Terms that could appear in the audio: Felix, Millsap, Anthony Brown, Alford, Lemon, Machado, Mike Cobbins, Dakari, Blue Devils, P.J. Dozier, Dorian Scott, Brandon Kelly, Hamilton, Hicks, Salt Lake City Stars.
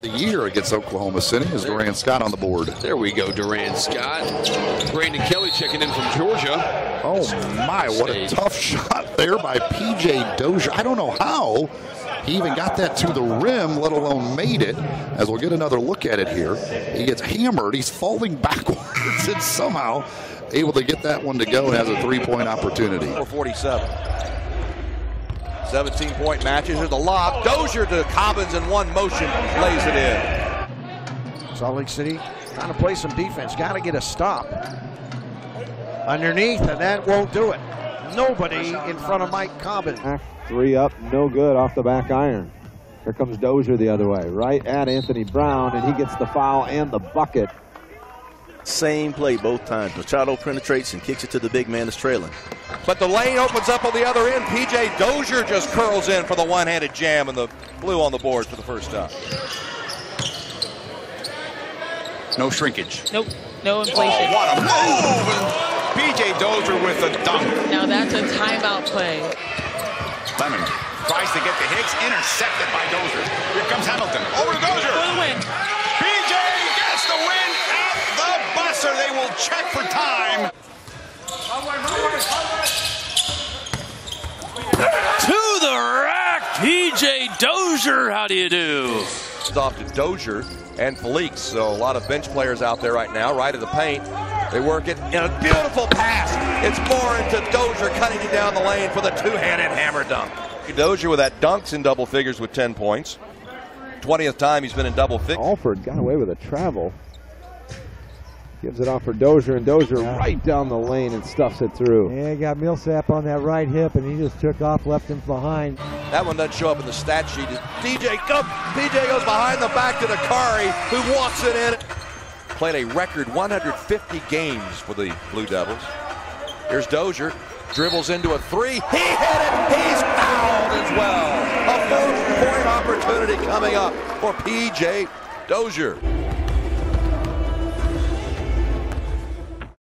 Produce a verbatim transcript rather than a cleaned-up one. The year against Oklahoma City is Dorian Scott on the board. There we go, Dorian Scott. Brandon Kelly checking in from Georgia. Oh my, what a tough shot there by P J. Dozier. I don't know how he even got that to the rim, let alone made it, as we'll get another look at it here. He gets hammered. He's falling backwards and somehow able to get that one to go and has a three-point opportunity. forty-seven. seventeen-point matches. Here's the lob. Dozier to Cobbins in one motion. Lays it in. Salt Lake City trying to play some defense. Got to get a stop. Underneath, and that won't do it. Nobody in front of Mike Cobbins. Three up, no good off the back iron. Here comes Dozier the other way. Right at Anthony Brown, and he gets the foul and the bucket. Same play both times. Machado penetrates and kicks it to the big man that's trailing. But the lane opens up on the other end. P J. Dozier just curls in for the one-handed jam, and the blue on the board for the first time. No shrinkage. Nope. No inflation. Oh, what a move! P J. Dozier with a dunk. Now that's a timeout play. Lemon tries to get to Hicks. Intercepted by Dozier. Here comes Hamilton. Over to Dozier. For the win. P J gets the win at the buzzer. They will check for time. To the rack, P J. Dozier, how do you do? It's off to Dozier and Felix, so a lot of bench players out there right now, right of the paint. They work it in a beautiful pass. It's more into Dozier, cutting it down the lane for the two-handed hammer dunk. Dozier with that dunks in double figures with ten points. twentieth time he's been in double figures. Alford got away with a travel. Gives it off for Dozier, and Dozier yeah. right down the lane and stuffs it through. Yeah, he got Millsap on that right hip, and he just took off, left him behind. That one doesn't show up in the stat sheet. D J goes, P J goes behind the back to Dakari, who walks it in. Played a record one hundred fifty games for the Blue Devils. Here's Dozier, dribbles into a three. He hit it. He's fouled as well. A four-point opportunity coming up for P J. Dozier.